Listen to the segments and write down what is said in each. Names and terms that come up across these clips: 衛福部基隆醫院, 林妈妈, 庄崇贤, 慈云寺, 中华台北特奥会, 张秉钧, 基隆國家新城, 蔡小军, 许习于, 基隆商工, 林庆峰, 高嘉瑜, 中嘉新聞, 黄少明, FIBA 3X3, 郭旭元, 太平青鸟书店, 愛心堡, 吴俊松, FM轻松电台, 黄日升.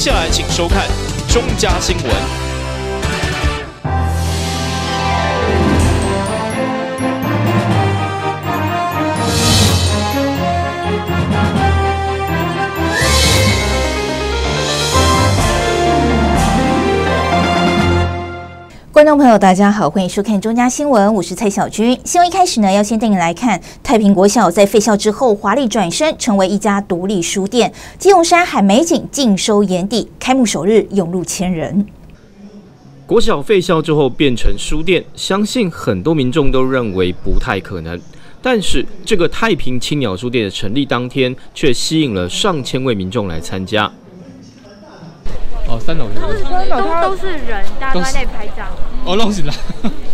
下来请收看中嘉新闻。 观众朋友，大家好，欢迎收看中嘉新闻，我是蔡小军。新闻一开始呢，要先带你来看太平国小在废校之后华丽转身，成为一家独立书店。基隆山海美景尽收眼底，开幕首日涌入千人。国小废校之后变成书店，相信很多民众都认为不太可能。 但是，这个太平青鸟书店的成立当天，却吸引了上千位民众来参加。哦，三楼都是人，大家在那里拍照。哦，弄死了。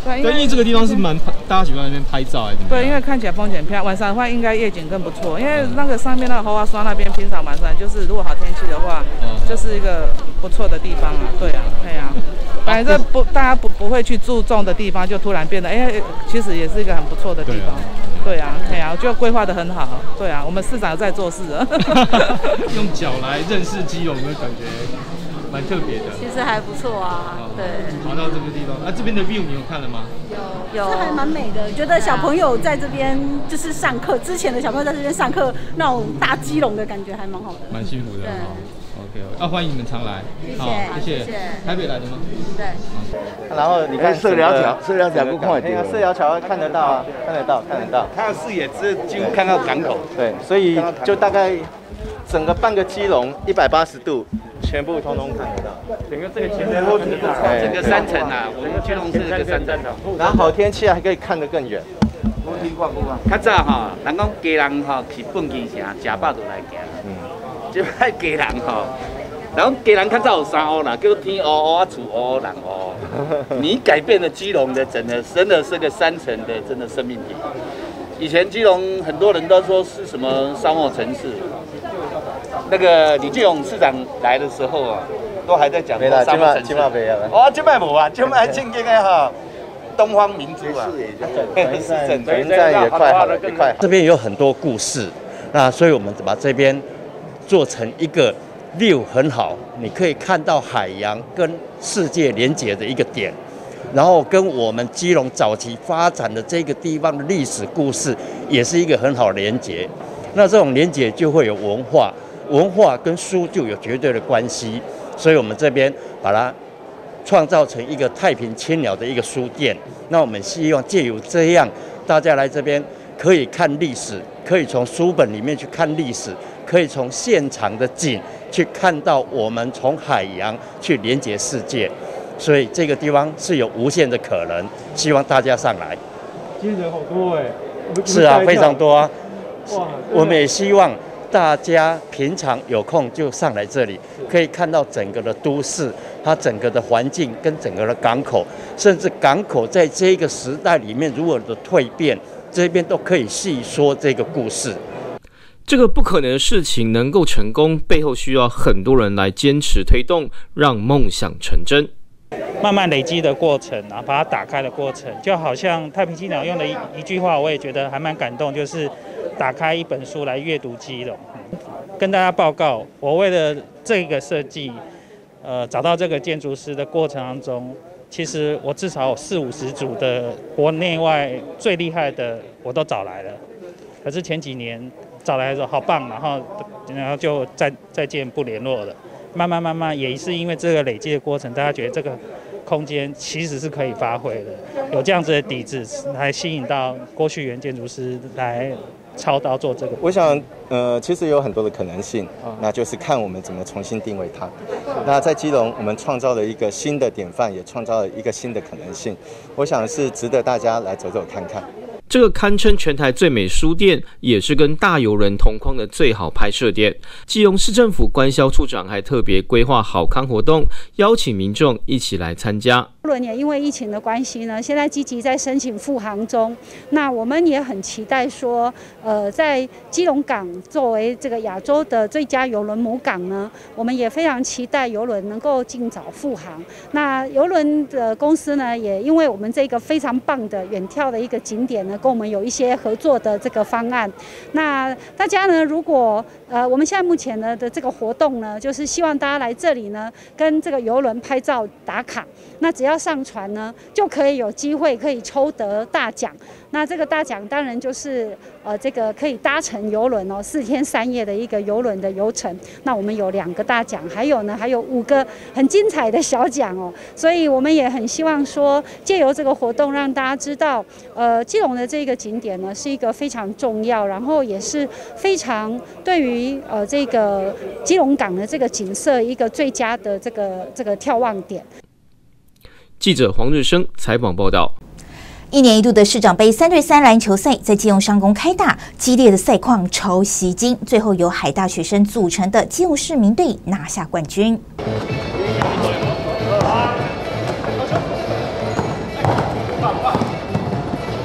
对，因为这个地方是蛮大家喜欢那边拍照还是怎么？对，因为看起来风景漂亮，晚上的话应该夜景更不错。因为那个上面那个荷花刷那边，平常晚上就是如果好天气的话，就是一个不错的地方啊。对啊，对啊。反正不，大家不会去注重的地方，就突然变得，哎，其实也是一个很不错的地方。 对啊，对啊，就规划得很好。对啊，我们市长在做事了。用脚来认识基隆，的感觉蛮特别的。其实还不错啊，对。跑到这个地方，啊，这边的 view 你有看了吗？有，这还蛮美的。觉得小朋友在这边就是上课，之前的小朋友在这边上课，那种大基隆的感觉还蛮好的，蛮幸福的。对 ，OK， 啊，欢迎你们常来，好，谢谢。台北来的吗？对。然后你看社寮桥，社寮桥不看得到，社寮桥看得到啊，看得到，看得到。它的视野只几乎看到港口，对，所以就大概整个半个基隆180度，全部通通看得到。整个这个前面，整个三层啊，我们基隆是这个三层。然后好天气还可以看得更远。我听过，较早哈，人讲家人哈是本地城，食饱就来行。 就爱家人吼，然后家人较早有三黑啦，叫天黑黑啊，厝黑人黑。你改变了基隆的整个，真的是个三层的真的生命体。以前基隆很多人都说是什么商务城市，那个李进勇市长来的时候啊，都还在讲商务城市。哦，这摆无啊，这摆正经的哈，东方明珠啊，市政现在也快好了，也快。这边有很多故事，那所以我们把这边。 做成一个view很好，你可以看到海洋跟世界连接的一个点，然后跟我们基隆早期发展的这个地方的历史故事，也是一个很好的连接。那这种连接就会有文化，文化跟书就有绝对的关系，所以我们这边把它创造成一个太平青鸟的一个书店。那我们希望借由这样，大家来这边可以看历史，可以从书本里面去看历史。 可以从现场的景去看到我们从海洋去连接世界，所以这个地方是有无限的可能。希望大家上来。今天人好多哎、欸，是啊，非常多啊。我们也希望大家平常有空就上来这里，可以看到整个的都市，它整个的环境跟整个的港口，甚至港口在这个时代里面如何的蜕变，这边都可以细说这个故事。 这个不可能的事情能够成功，背后需要很多人来坚持推动，让梦想成真。慢慢累积的过程啊，把它打开的过程，就好像太平青鸟用的一句话，我也觉得还蛮感动，就是打开一本书来阅读基隆。跟大家报告，我为了这个设计，找到这个建筑师的过程当中，其实我至少有40-50组的国内外最厉害的我都找来了，可是前几年。 找来说好棒，然后就再见不联络了。慢慢也是因为这个累积的过程，大家觉得这个空间其实是可以发挥的，有这样子的底子，来吸引到郭旭元建筑师来操刀做这个。我想，其实有很多的可能性，那就是看我们怎么重新定位它。那在基隆，我们创造了一个新的典范，也创造了一个新的可能性。我想是值得大家来走走看看。 这个堪称全台最美书店，也是跟大游人同框的最好拍摄点。基隆市政府观销处长还特别规划好康活动，邀请民众一起来参加。轮也因为疫情的关系呢，现在积极在申请复航中。那我们也很期待说，在基隆港作为这个亚洲的最佳邮轮母港呢，我们也非常期待邮轮能够尽早复航。那邮轮的公司呢，也因为我们这个非常棒的远眺的一个景点呢，跟我们有一些合作的这个方案。那大家呢，如果我们现在目前呢的这个活动呢，就是希望大家来这里呢，跟这个邮轮拍照打卡。那只要 上船呢，就可以有机会可以抽得大奖。那这个大奖当然就是这个可以搭乘邮轮哦，4天3夜的一个邮轮的游程。那我们有2个大奖，还有5个很精彩的小奖哦。所以我们也很希望说，借由这个活动让大家知道，基隆的这个景点呢是一个非常重要，然后也是非常对于这个基隆港的这个景色一个最佳的这个眺望点。 记者黄日升采访报道，1年一度的市长杯3对3篮球赛在基隆商工开打，激烈的赛况超吸睛，最后由海大学生组成的基隆市民队拿下冠军。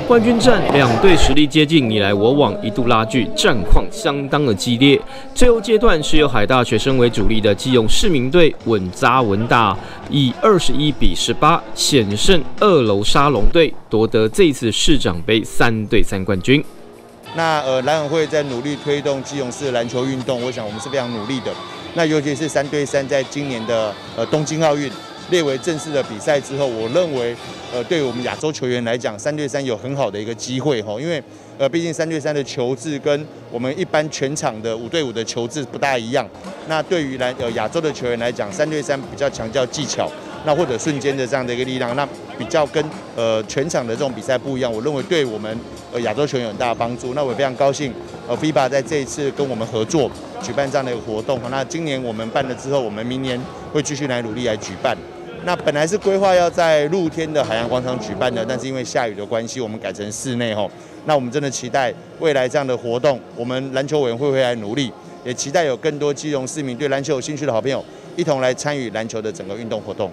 冠军战2队实力接近，你来我往，一度拉锯，战况相当的激烈。最后阶段是由海大学生为主力的基隆市民队稳扎稳打，以21比18险胜2楼沙龙队，夺得这一次市长杯3对3冠军。那篮委会在努力推动基隆市的篮球运动，我想我们是非常努力的。那尤其是3对3，在今年的东京奥运 列为正式的比赛之后，我认为，对我们亚洲球员来讲，3对3有很好的一个机会哈，因为，毕竟3对3的球制跟我们一般全场的5对5的球制不大一样。那对于亚洲的球员来讲，3对3比较强调技巧，那或者瞬间的这样的一个力量，那比较跟全场的这种比赛不一样。我认为对我们亚洲球员有很大的帮助。那我也非常高兴，FIBA 在这一次跟我们合作举办这样的一个活动。那今年我们办了之后，我们明年会继续来努力来举办。 那本来是规划要在露天的海洋广场举办的，但是因为下雨的关系，我们改成室内吼。那我们真的期待未来这样的活动，我们篮球委员会来努力，也期待有更多基隆市民对篮球有兴趣的好朋友，一同来参与篮球的整个运动活动。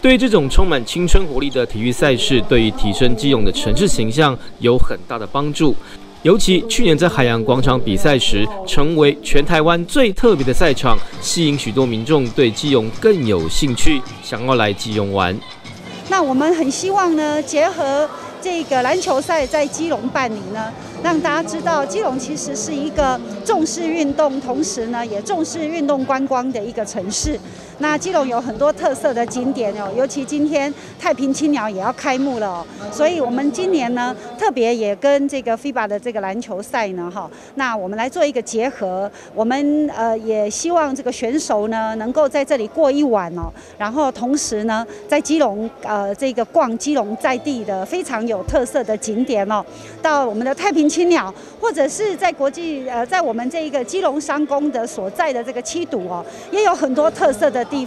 对于这种充满青春活力的体育赛事，对于提升基隆的城市形象有很大的帮助。尤其去年在海洋广场比赛时，成为全台湾最特别的赛场，吸引许多民众对基隆更有兴趣，想要来基隆玩。那我们很希望呢，结合这个篮球赛在基隆办理呢，让大家知道基隆其实是一个重视运动，同时呢也重视运动观光的一个城市。 那基隆有很多特色的景点哦，尤其今天太平青鸟也要开幕了哦，所以我们今年呢特别也跟这个 FIBA 的这个篮球赛呢哈，那我们来做一个结合，我们也希望这个选手呢能够在这里过一晚哦，然后同时呢在基隆这个逛基隆在地的非常有特色的景点哦，到我们的太平青鸟或者是在国际在我们这一个基隆商工的所在的这个七堵哦，也有很多特色的 地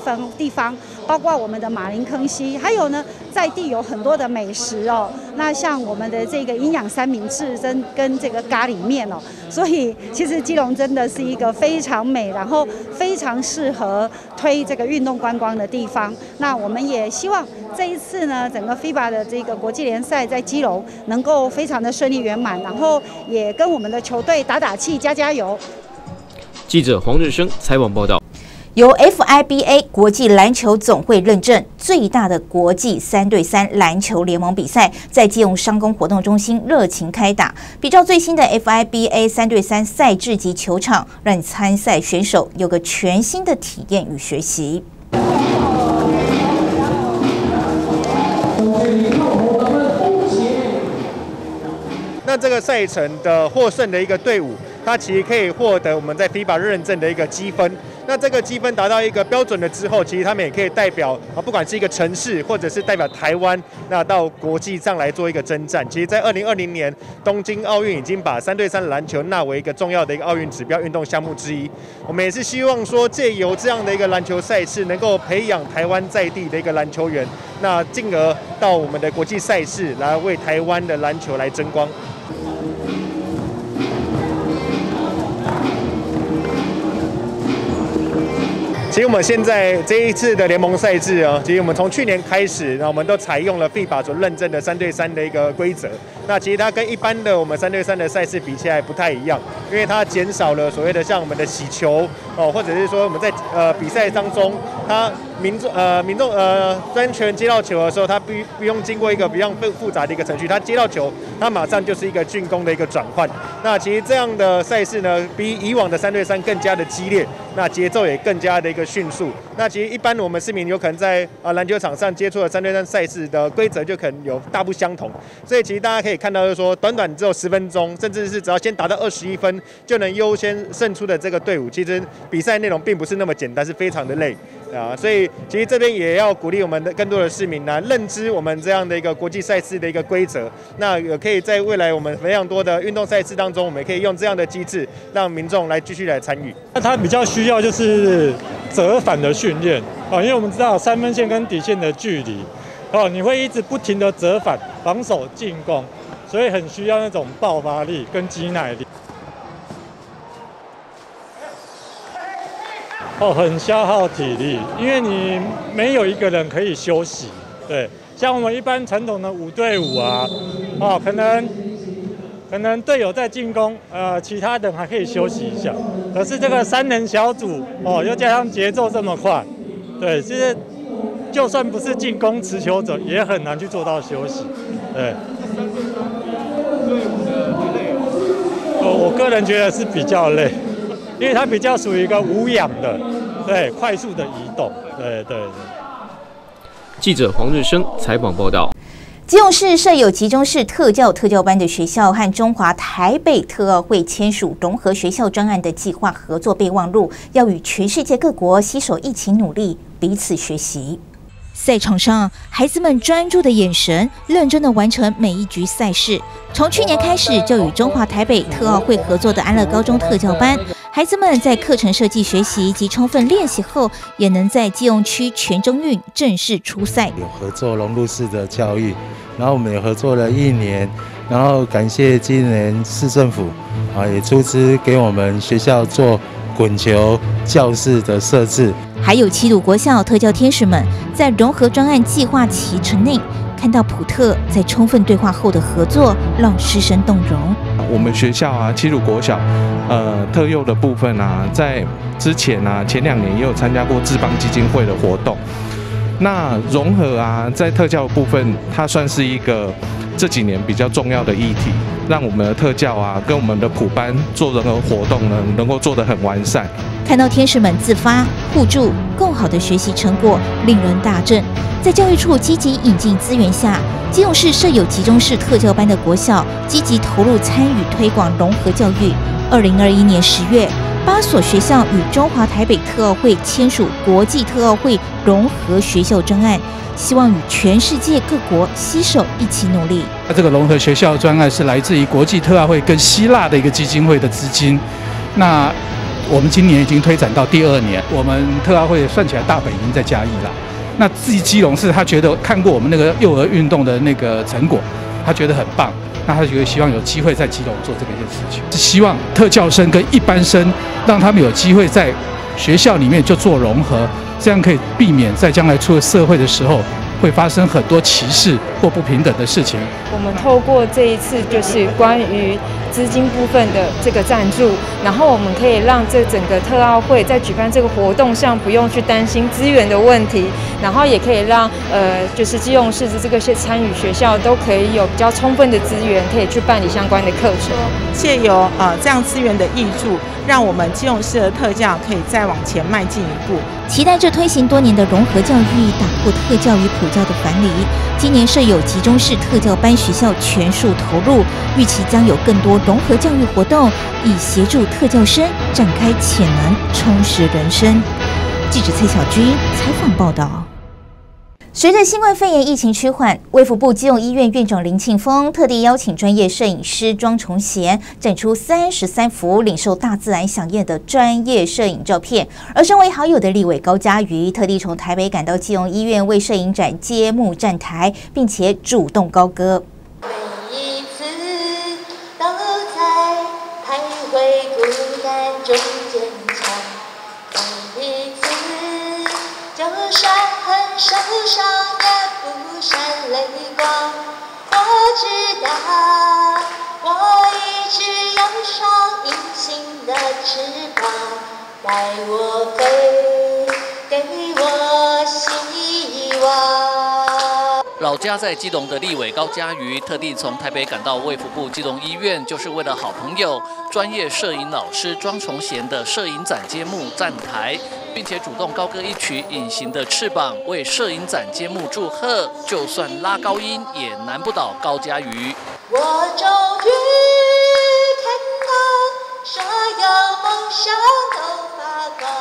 方包括我们的马林坑溪，还有呢在地有很多的美食哦。那像我们的这个营养三明治跟这个咖喱面哦，所以其实基隆真的是一个非常美，然后非常适合推这个运动观光的地方。那我们也希望这一次呢，整个 FIBA 的这个国际联赛在基隆能够非常的顺利圆满，然后也跟我们的球队打打气，加油。记者黄日升采访报道。 由 FIBA 国际篮球总会认证最大的国际3对3篮球联盟比赛，在基隆商工活动中心热情开打。比照最新的 FIBA 3对3赛制及球场，让参赛选手有个全新的体验与学习。 那这个赛程的获胜的一个队伍，它其实可以获得我们在 FIBA 认证的一个积分。那这个积分达到一个标准了之后，其实他们也可以代表不管是一个城市，或者是代表台湾，那到国际上来做一个征战。其实，在2020年东京奥运已经把3对3篮球纳为一个重要的一个奥运指标运动项目之一。我们也是希望说，借由这样的一个篮球赛事，能够培养台湾在地的一个篮球员，那进而到我们的国际赛事来为台湾的篮球来争光。其实我们现在这一次的联盟赛制啊，其实我们从去年开始，那我们都采用了 FIBA 所认证的3对3的一个规则。那其实它跟一般的我们3对3的赛事比起来不太一样，因为它减少了所谓的像我们的洗球哦，或者是说我们在比赛当中，它民众专权接到球的时候，它不用经过一个比较复杂的一个程序，它接到球，它马上就是一个进攻的一个转换。那其实这样的赛事呢，比以往的3对3更加的激烈，那节奏也更加的一个迅速。那其实一般我们市民有可能在篮球场上接触的3对3赛事的规则就可能有大不相同。所以其实大家可以看到，就是说短短只有10分钟，甚至是只要先达到21分就能优先胜出的这个队伍，其实比赛内容并不是那么简单，是非常的累。啊，所以其实这边也要鼓励我们的更多的市民呢，认知我们这样的一个国际赛事的一个规则。那也可以在未来我们非常多的运动赛事当中，我们也可以用这样的机制，让民众来继续来参与。那他比较需要就是折返的训练啊，因为我们知道3分线跟底线的距离哦，你会一直不停的折返，防守进攻，所以很需要那种爆发力跟肌耐力。哦，很消耗体力，因为你没有一个人可以休息。对，像我们一般传统的5对5啊，哦，可能队友在进攻，其他人还可以休息一下。可是这个3人小组哦，又加上节奏这么快，对，其实就算不是进攻持球者，也很难去做到休息。对，我个人觉得是比较累。因为它比较属于一个无氧的，对，快速的移动，对。记者黄日升采访报道。基隆市设有集中式特教班的学校和中华台北特奥会签署融合学校专案的计划合作备忘录，要与全世界各国携手一起努力，彼此学习。赛场上，孩子们专注的眼神，认真的完成每一局赛事。从去年开始，就与中华台北特奥会合作的安乐高中特教班。孩子们在课程设计学习及充分练习后，也能在基隆区全中运正式出赛。有合作融入式的教育，然后我们也合作了1年，然后感谢今年市政府啊，也出资给我们学校做滚球教室的设置。还有七堵国校特教天使们在融合专案计划期程内，看到普特在充分对话后的合作，让师生动容。我们学校啊，七堵国小。特幼的部分啊，在之前啊，前2年也有参加过智邦基金会的活动。那融合啊，在特教的部分，它算是一个这几年比较重要的议题，让我们的特教啊，跟我们的普班做任何活动呢，能够做得很完善。看到天使们自发互助共好的学习成果，令人大振。在教育处积极引进资源下，基隆市设有集中式特教班的国校，积极投入参与推广融合教育。2021年10月，8所学校与中华台北特奥会签署国际特奥会融合学校专案，希望与全世界各国携手一起努力。那这个融合学校专案是来自于国际特奥会跟希腊的一个基金会的资金。那我们今年已经推展到第2年，我们特奥会算起来大本营在嘉义啦。那自己基隆市他觉得看过我们那个幼儿运动的那个成果，他觉得很棒。那他觉得希望有机会在基隆做这个一件事情，是希望特教生跟一般生，让他们有机会在学校里面就做融合，这样可以避免在将来出了社会的时候会发生很多歧视或不平等的事情。我们透过这一次就是关于资金部分的这个赞助，然后我们可以让这整个特奥会在举办这个活动上不用去担心资源的问题，然后也可以让就是基隆市的这个参与学校都可以有比较充分的资源，可以去办理相关的课程。借由这样资源的挹注，让我们基隆市的特教可以再往前迈进一步。期待着推行多年的融合教育，打破特教与普教的藩篱。今年设有集中式特教班学校全数投入，预期将有更多融合教育活动，以协助特教生展开潜能，充实人生。记者蔡小军采访报道。随着新冠肺炎疫情趋缓，卫福部基隆医院院长林庆峰特地邀请专业摄影师庄崇贤展出33幅领受大自然飨宴的专业摄影照片。而身为好友的立委高嘉瑜特地从台北赶到基隆医院为摄影展揭幕站台，并且主动高歌。每一次都在徘徊孤单中坚强，每一次。泪光。我知道，我一直有双隐形的翅膀，带我飞，给我希望。老家在基隆的立委高嘉瑜，特地从台北赶到卫福部基隆医院，就是为了好朋友、专业摄影老师庄崇贤的摄影展揭幕站台。 并且主动高歌一曲《隐形的翅膀》，为摄影展揭幕祝贺。就算拉高音，也难不倒高嘉瑜。我终于看到，所有梦想都发光。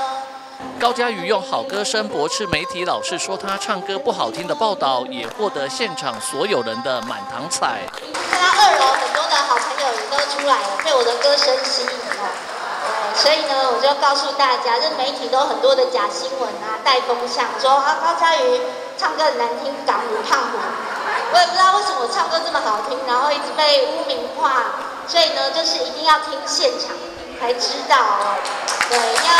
高嘉瑜用好歌声驳斥媒体老是说他唱歌不好听的报道，也获得现场所有人的满堂彩。看到二楼很多的好朋友也都出来了，被我的歌声吸引了。 所以呢，我就告诉大家，这媒体都很多的假新闻啊，带风向，说啊高嘉瑜唱歌很难听，港女胖虎，我也不知道为什么我唱歌这么好听，然后一直被污名化，所以呢，就是一定要听现场才知道哦，对，要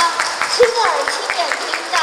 亲耳亲眼听到。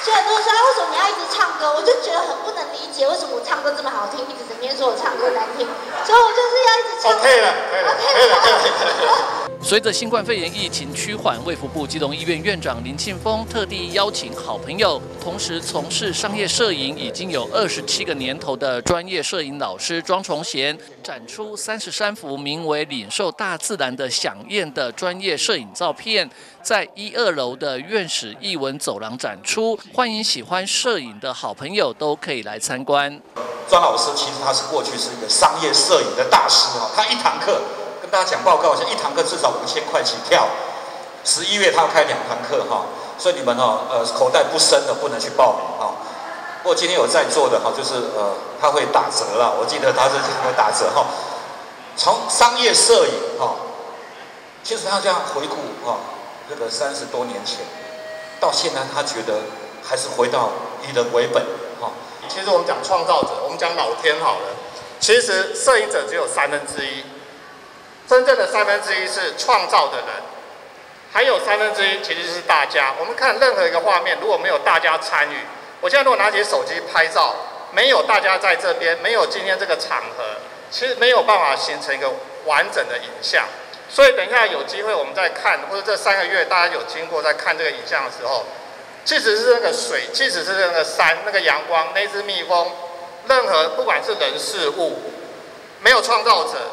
所以很多人说啊，为什么你要一直唱歌？我就觉得很不能理解，为什么我唱歌这么好听，一直整天说我唱歌难听，所以我就是要一直唱。OK 了，OK 了。 随着新冠肺炎疫情趋缓，卫福部基隆医院院长林庆峰特地邀请好朋友，同时从事商业摄影已经有27个年头的专业摄影老师庄崇贤，展出33幅名为“领受大自然的响宴”的专业摄影照片，在1、2楼的院士艺文走廊展出，欢迎喜欢摄影的好朋友都可以来参观。庄老师其实他是过去是一个商业摄影的大师哦，他一堂课。 跟大家讲报告，像一堂课至少5000块起跳。11月他要开2堂课哈，所以你们哦，口袋不深的不能去报名哈。不过今天有在座的哈，就是他会打折啦，我记得他是会打折哈。从商业摄影哈，其实他这样回顾哈，这个30多年前到现在，他觉得还是回到以人为本哈。其实我们讲创造者，我们讲老天好了，其实摄影者只有1/3。 真正的1/3是创造的人，还有1/3其实是大家。我们看任何一个画面，如果没有大家参与，我现在如果拿起手机拍照，没有大家在这边，没有今天这个场合，其实没有办法形成一个完整的影像。所以等一下有机会我们再看，或者这3个月大家有经过在看这个影像的时候，即使是那个水，即使是那个山、那个阳光、那只蜜蜂，任何不管是人事物，没有创造者。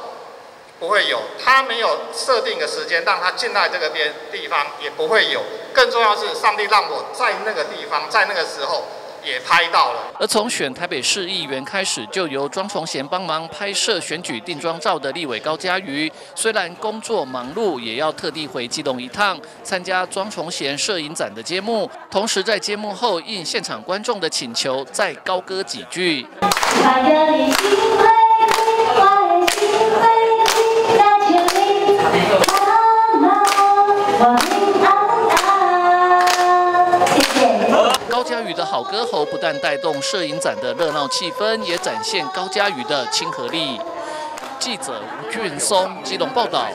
不会有，他没有设定的时间让他进来这个地方，也不会有。更重要是，上帝让我在那个地方，在那个时候也拍到了。而从选台北市议员开始，就由庄崇贤帮忙拍摄选举定妆照的立委高嘉瑜，虽然工作忙碌，也要特地回基隆一趟，参加庄崇贤摄影展的揭幕。同时在揭幕后，应现场观众的请求，再高歌几句。 高嘉瑜的好歌喉不但带动摄影展的热闹气氛，也展现高嘉瑜的亲和力。记者吴俊松基隆报道。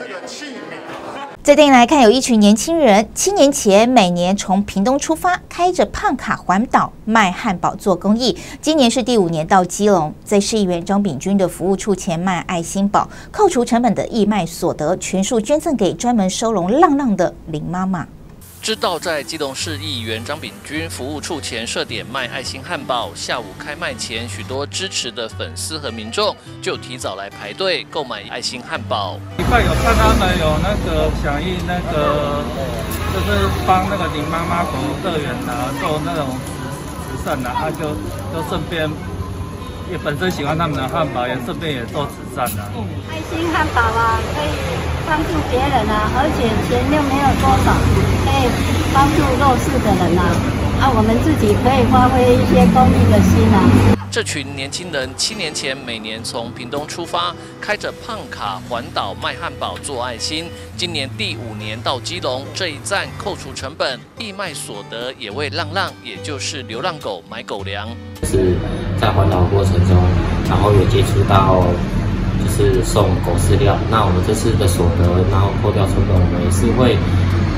最近来看，有一群年轻人7年前每年从屏东出发，开着胖卡环岛卖汉堡做公益。今年是第5年到基隆，在市议员张秉钧的服务处前卖爱心堡，扣除成本的义卖所得，全数捐赠给专门收容浪浪的林妈妈。 知道在基隆市议员张秉钧服务处前设点卖爱心汉堡，下午开卖前，许多支持的粉丝和民众就提早来排队购买爱心汉堡。一块有看他们有那个响应那个，就是帮那个林妈妈服务社员啊做那种慈善啊，他就顺便也本身喜欢他们的汉堡，也顺便也做慈善啊。爱心汉堡啊，可以帮助别人啊，而且钱又没有多少。 帮助弱势的人啊，我们自己可以发挥一些公益的心啊。这群年轻人7年前每年从屏东出发，开着胖卡环岛卖汉堡做爱心。今年第5年到基隆，这一站扣除成本，义卖所得也为浪浪，也就是流浪狗买狗粮。是在环岛过程中，然后有接触到。 就是送狗饲料，那我们这次的所得，然后扣掉成本，我们也是会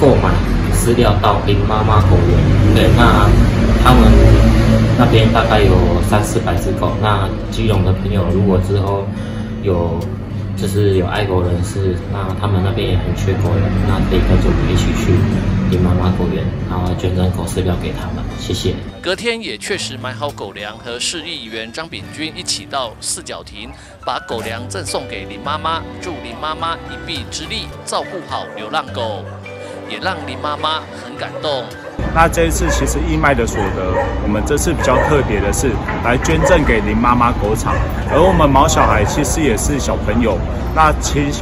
购买饲料到林妈妈狗园。对，那他他们那边大概有300-400只狗。那基隆的朋友如果之后有爱狗人士，那他们那边也很缺狗人，那可以跟着我们一起去林妈妈狗园，然后捐赠狗饲料给他们。谢谢。隔天也确实买好狗粮，和市议员张秉钧一起到四角亭，把狗粮赠送给林妈妈，助林妈妈一臂之力，照顾好流浪狗，也让林妈妈很感动。那这一次其实义卖的所得，我们这次比较特别的是来捐赠给林妈妈狗场，而我们毛小孩其实也是小朋友。那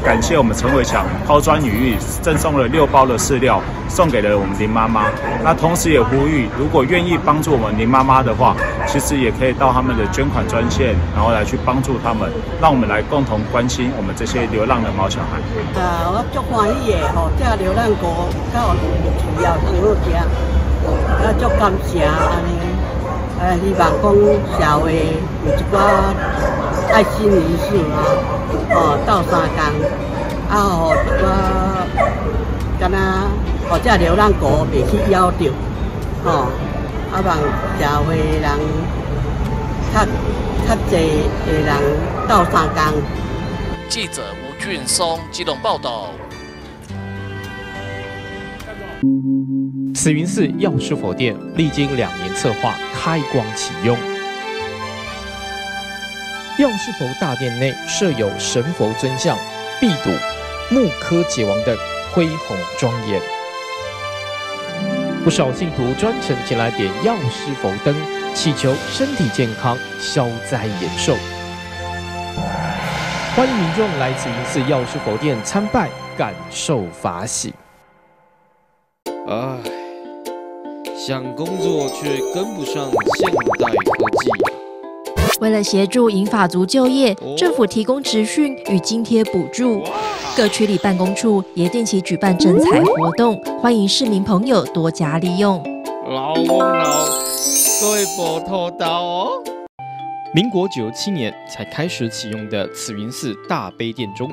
感谢我们陈伟强抛砖引玉，赠送了6包的饲料，送给了我们林妈妈。那同时也呼吁，如果愿意帮助我们林妈妈的话，其实也可以到他们的捐款专线，然后来去帮助他们，让我们来共同关心我们这些流浪的毛小孩。我足欢喜的吼，这流浪狗才有需要通好食。啊，足感谢安尼，希望讲社会有一寡爱心人士啊，斗相共，啊，一寡敢若，或者流浪狗袂去咬着，啊，望社会人较侪的人斗相共。记者吴俊松，基隆报道。慈云寺药师佛殿历经2年策划，开光启用。药师佛大殿内设有神佛尊像、壁堵、木刻结王等，恢弘庄严。不少信徒专程前来点药师佛灯，祈求身体健康、消灾延寿。欢迎民众来慈云寺药师佛殿参拜，感受法喜。唉，想工作却跟不上现代科技。为了协助银发族就业，政府提供职训与津贴补助，各区里办公处也定期举办徵才活动，欢迎市民朋友多加利用。老翁老，对不偷刀哦。民国97年才开始启用的慈云寺大悲殿中，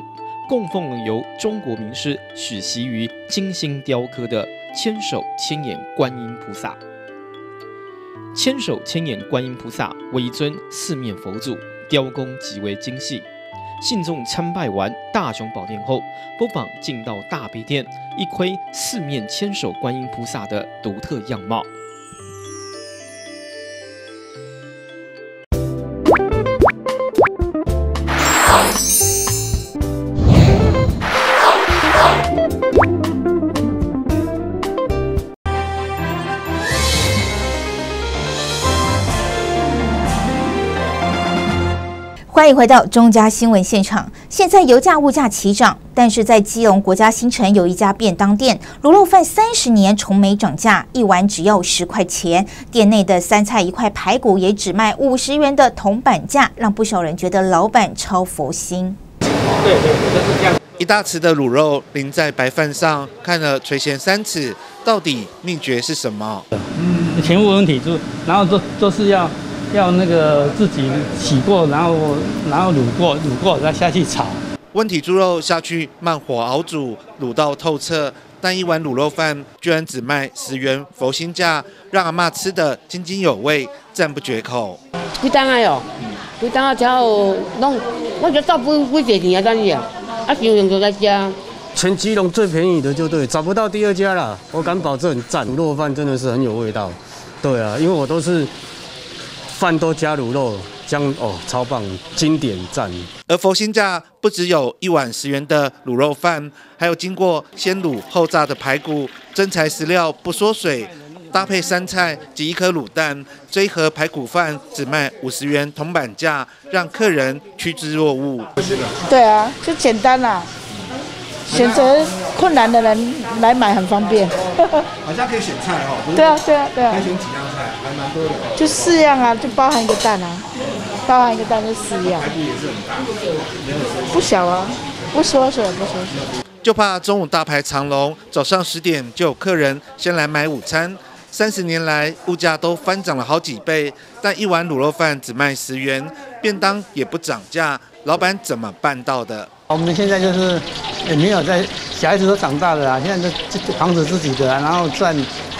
供奉由中国名师许习于精心雕刻的千手千眼观音菩萨。千手千眼观音菩萨为一尊四面佛祖，雕工极为精细。信众参拜完大雄宝殿后，不妨进到大悲殿，一窥四面千手观音菩萨的独特样貌。欢迎回到中嘉新闻现场。现在油价、物价齐涨，但是在基隆国家新城有一家便当店，卤肉饭30年从没涨价，一碗只要10块钱。店内的三菜一块排骨也只卖50元的铜板价，让不少人觉得老板超佛心。对，一大匙的卤肉淋在白饭上，看了垂涎3尺，到底秘诀是什么？全部问题就，然后就是要那个自己洗过，然后卤过，再下去炒。温体猪肉下去慢火熬煮，卤到透彻。但一碗卤肉饭居然只卖10元佛心价，让阿嬷吃得津津有味，赞不绝口。几单啊哟？几单啊？之后弄，我觉得到不几钱啊？单子啊？啊，就用这个价。全基隆最便宜的就对，找不到第二家了，我敢保证，赞。卤肉饭真的是很有味道。对啊，因为我都是。饭都加卤肉，超棒，经典赞。而佛心价不只有一碗10元的卤肉饭，还有经过先卤后炸的排骨，真材实料不缩水，搭配三菜及1颗卤蛋，这一盒排骨饭只卖50元铜板价，让客人趋之若鹜。对啊，就简单啦，选择困难的人来买很方便。好像可以选菜哦。对啊。还选几样菜？还蛮多的。就4样啊，就包含一个蛋啊，包含一个蛋就4样。排骨也是很大，不小啊，不缩水。就怕中午大排长龙，早上10点就有客人先来买午餐。30年来，物价都翻涨了好几倍，但一碗卤肉饭只卖10元，便当也不涨价，老板怎么办到的？我们现在就是也没有在，小孩子都长大了啊，现在这房子自己的，然后赚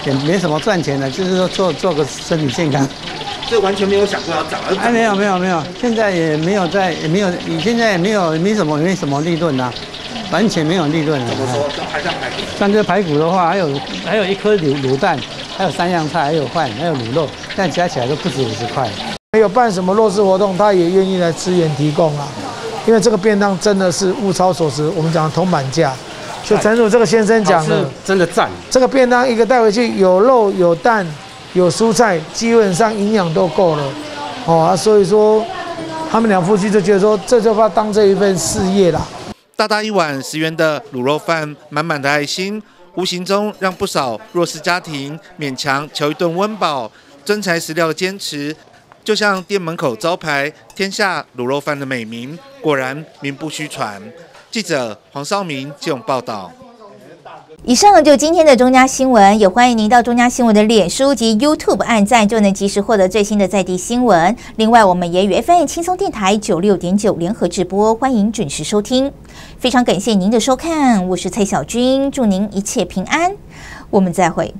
也没什么赚钱的，就是说做个身体健康。这完全没有想过要涨，哎，没有，现在也没有在，也没有，现在也没什么利润啦、啊，完全没有利润了、啊。怎么说？还像排骨？像这排骨的话，还有一颗卤蛋，还有3样菜，还有饭，还有卤肉，但加起来都不止50块。没有办什么弱势活动，他也愿意来支援提供啊，因为这个便当真的是物超所值，我们讲铜板价。 就陈主这个先生讲的，真的赞。这个便当一个带回去，有肉有蛋有蔬菜，基本上营养都够了，哦、啊，所以说他们两夫妻就觉得说，这就把它当这一份事业啦。大大一碗10元的卤肉饭，满满的爱心，无形中让不少弱势家庭勉强求一顿温饱。真材实料的坚持，就像店门口招牌“天下卤肉饭”的美名，果然名不虚传。 记者黄少明这种报道。以上就今天的中嘉新闻，也欢迎您到中嘉新闻的脸书及 YouTube 按赞，就能及时获得最新的在地新闻。另外，我们也与 FM 轻松电台96.9联合直播，欢迎准时收听。非常感谢您的收看，我是蔡小军，祝您一切平安，我们再会。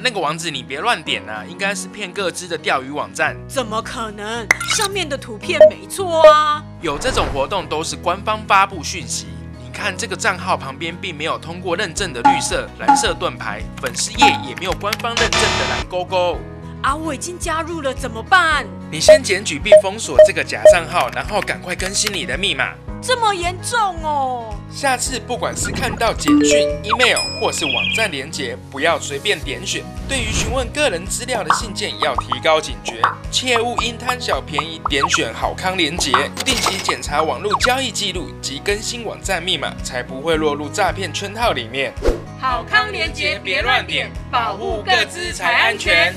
那个网址你别乱点啊，应该是骗各支的钓鱼网站。怎么可能？上面的图片没错啊。有这种活动都是官方发布讯息。你看这个账号旁边并没有通过认证的绿色、蓝色盾牌，粉丝页也没有官方认证的蓝勾勾。啊，我已经加入了，怎么办？你先检举并封锁这个假账号，然后赶快更新你的密码。这么严重哦！ 下次不管是看到简讯、email 或是网站连结，不要随便点选。对于询问个人资料的信件，要提高警觉，切勿因贪小便宜点选好康连结。定期检查网络交易记录及更新网站密码，才不会落入诈骗圈套里面。好康连结别乱点，保护个资才安全。